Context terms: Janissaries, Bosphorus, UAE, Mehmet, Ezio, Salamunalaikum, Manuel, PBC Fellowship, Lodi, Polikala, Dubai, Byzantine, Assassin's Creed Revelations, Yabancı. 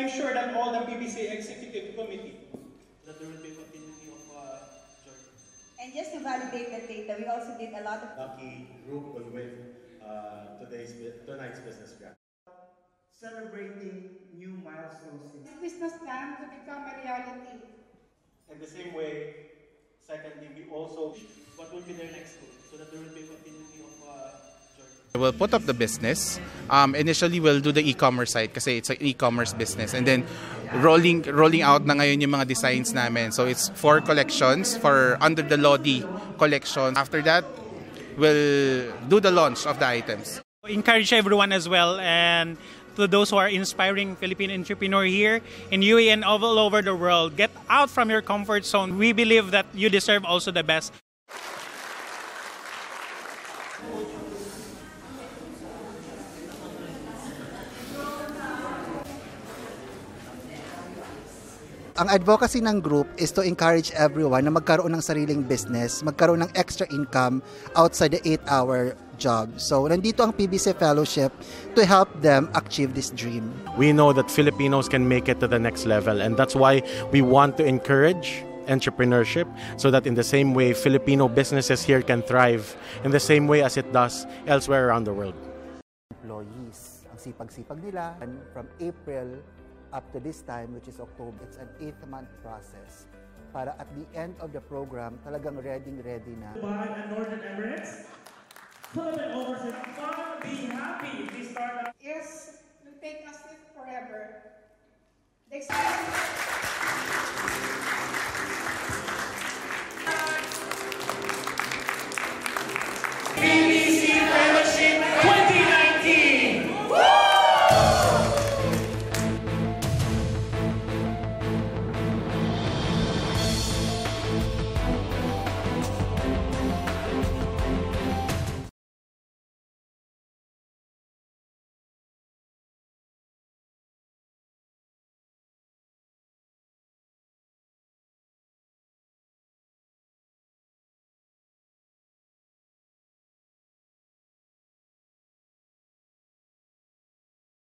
I am sure that all the PBC Executive Committee that there will be continuity of journey. And just to validate the data, we also did a lot of lucky group will win tonight's business plan. Celebrating new milestones. This business plan to become a reality. In the same way, secondly, we also what will be their next goal, so that there will be continuity of journey. We'll put up the business. Initially, we'll do the e-commerce site kasi it's an e-commerce business, and then rolling out na ngayon yung mga designs namin. So it's 4 collections for under the Lodi collection. After that, we'll do the launch of the items. Encourage everyone as well, and to those who are inspiring Philippine entrepreneur here in UAE and all over the world, get out from your comfort zone. We believe that you deserve also the best. Ang advocacy ng group is to encourage everyone na magkaroon ng sariling business, magkaroon ng extra income outside the 8-hour job. So, nandito ang PBC Fellowship to help them achieve this dream. We know that Filipinos can make it to the next level, and that's why we want to encourage entrepreneurship so that in the same way, Filipino businesses here can thrive in the same way as it does elsewhere around the world. Employees, ang sipag-sipag nila, and from April up to this time, which is October, it's an 8-month process para at the end of the program, talagang ready na. Dubai and Northern Emirates, put it over to fun, be happy, be startup. Yes, it will take us forever.